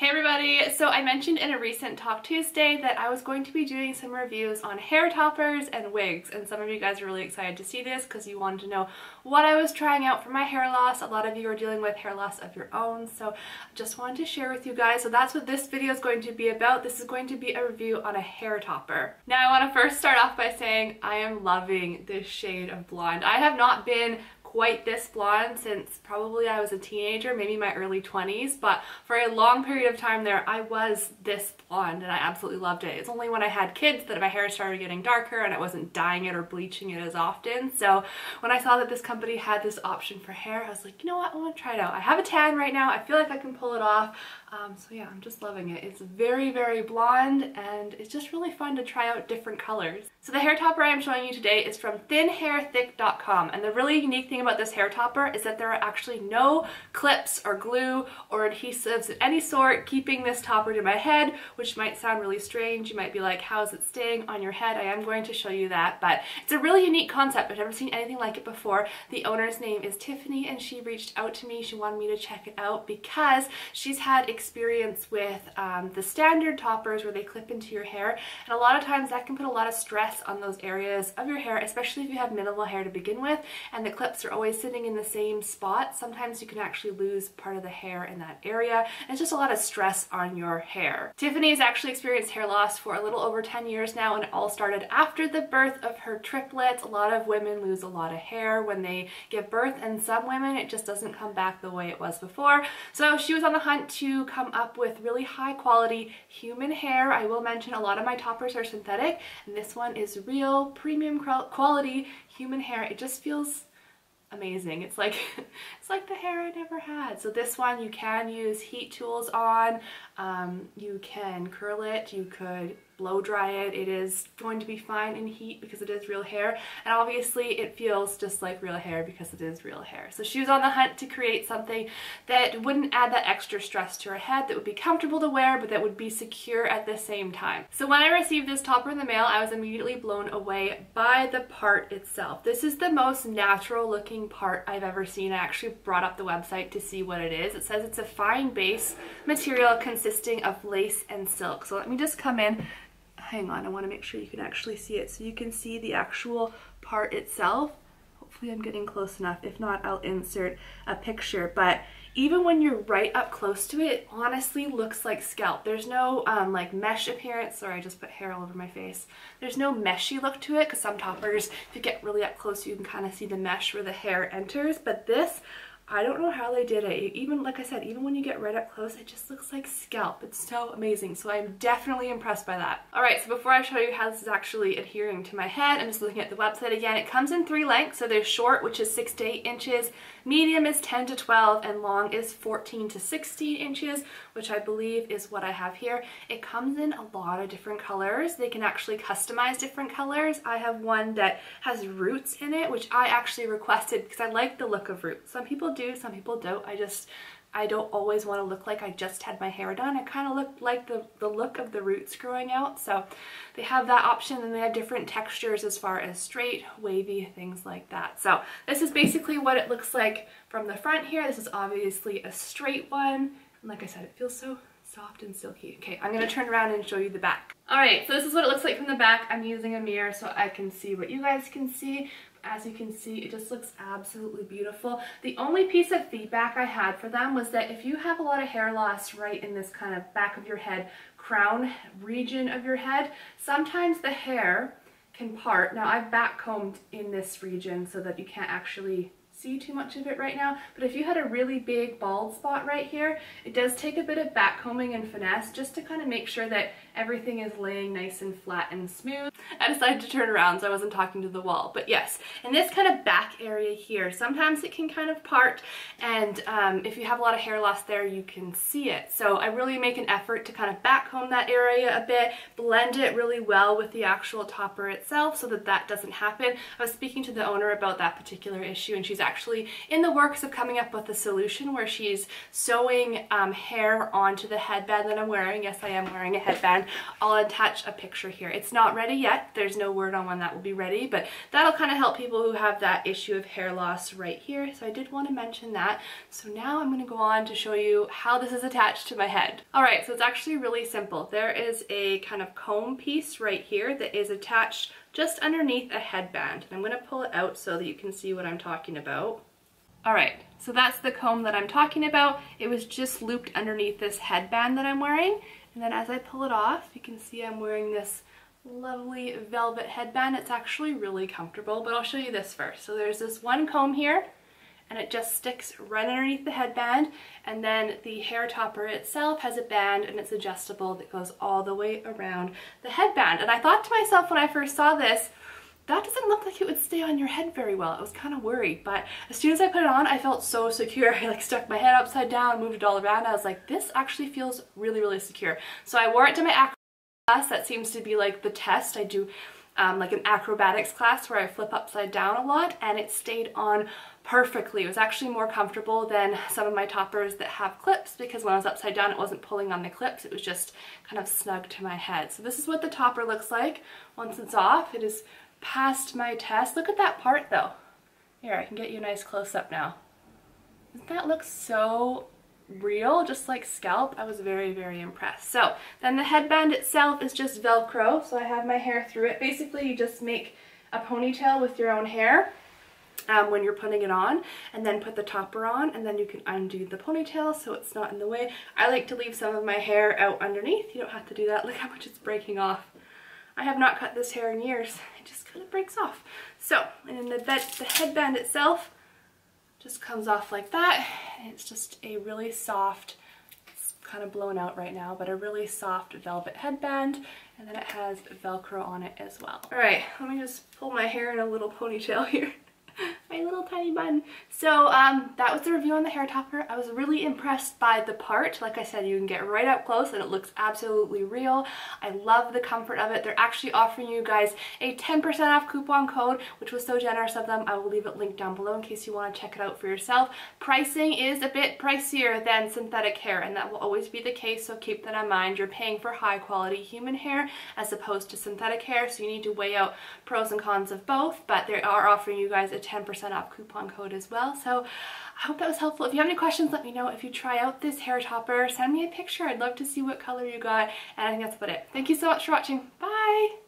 Hey everybody, so I mentioned in a recent Talk Tuesday that I was going to be doing some reviews on hair toppers and wigs, and some of you guys are really excited to see this because you wanted to know what I was trying out for my hair loss. A lot of you are dealing with hair loss of your own, so I just wanted to share with you guys. So that's what this video is going to be about. This is going to be a review on a hair topper. Now I want to first start off by saying I am loving this shade of blonde. I have not been quite this blonde since probably I was a teenager, maybe my early 20s, but for a long period of time there I was this blonde and I absolutely loved it. It's only when I had kids that my hair started getting darker and I wasn't dyeing it or bleaching it as often. So when I saw that this company had this option for hair, I was like, you know what, I want to try it out. I have a tan right now, I feel like I can pull it off. So yeah, I'm just loving it. It's very, very blonde and it's just really fun to try out different colors. So the hair topper I'm showing you today is from thinhairthick.com, and the really unique thing about this hair topper is that there are actually no clips or glue or adhesives of any sort keeping this topper to my head, which might sound really strange. You might be like, how is it staying on your head? I am going to show you that, but it's a really unique concept. I've never seen anything like it before. The owner's name is Tiffany and she reached out to me. She wanted me to check it out because she's had experience with the standard toppers where they clip into your hair, and a lot of times that can put a lot of stress on those areas of your hair, especially if you have minimal hair to begin with and the clips are always sitting in the same spot. Sometimes you can actually lose part of the hair in that area, and it's just a lot of stress on your hair. Tiffany has actually experienced hair loss for a little over 10 years now, and it all started after the birth of her triplets. A lot of women lose a lot of hair when they give birth, and some women it just doesn't come back the way it was before. So she was on the hunt to come up with really high quality human hair. I will mention a lot of my toppers are synthetic, and this one is real premium quality human hair. It just feels amazing. It's like the hair I never had. So this one you can use heat tools on, you can curl it, you could blow dry it. It is going to be fine in heat because it is real hair, and obviously it feels just like real hair because it is real hair. So she was on the hunt to create something that wouldn't add that extra stress to her head, that would be comfortable to wear but that would be secure at the same time. So when I received this topper in the mail, I was immediately blown away by the part itself. This is the most natural looking part I've ever seen. I actually brought up the website to see what it is. It says it's a fine base material consisting of lace and silk. So let me just come in. Hang on, I want to make sure you can actually see it. So you can see the actual part itself. Hopefully I'm getting close enough. If not, I'll insert a picture. But even when you're right up close to it, it honestly looks like scalp. There's no like mesh appearance. Sorry, I just put hair all over my face. There's no meshy look to it, because some toppers, if you get really up close, you can kind of see the mesh where the hair enters. But this, I don't know how they did it. Even, like I said, even when you get right up close, it just looks like scalp. It's so amazing. So I'm definitely impressed by that. All right, so before I show you how this is actually adhering to my head, I'm just looking at the website again. It comes in three lengths. So there's short, which is 6 to 8 inches, medium is 10 to 12, and long is 14 to 16 inches, which I believe is what I have here. It comes in a lot of different colors. They can actually customize different colors. I have one that has roots in it, which I actually requested because I like the look of roots. Some people do. Some people don't. I don't always want to look like I just had my hair done. I kind of look like the look of the roots growing out. So they have that option, and they have different textures as far as straight, wavy, things like that. So this is basically what it looks like from the front here. This is obviously a straight one, and like I said, it feels so soft and silky. Okay, I'm going to turn around and show you the back. Alright, so this is what it looks like from the back. I'm using a mirror so I can see what you guys can see. As you can see, it just looks absolutely beautiful. The only piece of feedback I had for them was that if you have a lot of hair loss right in this kind of back of your head, crown region of your head, sometimes the hair can part. Now, I've backcombed in this region so that you can't actually see too much of it right now, but if you had a really big bald spot right here, it does take a bit of backcombing and finesse just to kind of make sure that everything is laying nice and flat and smooth. I decided to turn around so I wasn't talking to the wall, but yes, in this kind of back area here, sometimes it can kind of part, and if you have a lot of hair loss there, you can see it. So I really make an effort to kind of backcomb that area a bit, blend it really well with the actual topper itself so that that doesn't happen. I was speaking to the owner about that particular issue, and she's actually actually in the works of coming up with a solution where she's sewing hair onto the headband that I'm wearing. Yes, I am wearing a headband. I'll attach a picture here. It's not ready yet. There's no word on when that will be ready, but that'll kind of help people who have that issue of hair loss right here. So I did want to mention that. So now I'm going to go on to show you how this is attached to my head. All right, so it's actually really simple. There is a kind of comb piece right here that is attached just underneath a headband. And I'm going to pull it out so that you can see what I'm talking about. All right, so that's the comb that I'm talking about. It was just looped underneath this headband that I'm wearing. And then as I pull it off, you can see I'm wearing this lovely velvet headband. It's actually really comfortable, but I'll show you this first. So there's this one comb here, and it just sticks right underneath the headband, and then the hair topper itself has a band, and it's adjustable, that goes all the way around the headband. And I thought to myself when I first saw this, that doesn't look like it would stay on your head very well. I was kind of worried, but as soon as I put it on, I felt so secure. I like stuck my head upside down, moved it all around. I was like, this actually feels really, really secure. So I wore it to my acro class. That seems to be like the test. I do like an acrobatics class where I flip upside down a lot, and it stayed on perfectly. It was actually more comfortable than some of my toppers that have clips, because when I was upside down it wasn't pulling on the clips, it was just kind of snug to my head. So this is what the topper looks like once it's off. It is past my test. Look at that part though. Here, I can get you a nice close-up now. Doesn't that look so real, just like scalp? I was very, very impressed. So then the headband itself is just Velcro, so I have my hair through it. Basically, you just make a ponytail with your own hair when you're putting it on, and then put the topper on, and then you can undo the ponytail so it's not in the way. I like to leave some of my hair out underneath. You don't have to do that. Look how much it's breaking off. I have not cut this hair in years. It just kind of breaks off. So, and then the headband itself just comes off like that. It's just a really soft, it's kind of blown out right now, but a really soft velvet headband, and then it has Velcro on it as well. All right, let me just pull my hair in a little ponytail here. My little tiny bun. So that was the review on the hair topper. I was really impressed by the part. Like I said, you can get right up close and it looks absolutely real. I love the comfort of it. They're actually offering you guys a 10% off coupon code, which was so generous of them. I will leave it linked down below in case you want to check it out for yourself. Pricing is a bit pricier than synthetic hair, and that will always be the case, so keep that in mind. You're paying for high quality human hair as opposed to synthetic hair, so you need to weigh out pros and cons of both, but they are offering you guys a 10% off coupon code as well. So I hope that was helpful. If you have any questions, let me know. If you try out this hair topper, send me a picture. I'd love to see what color you got, and I think that's about it. Thank you so much for watching. Bye!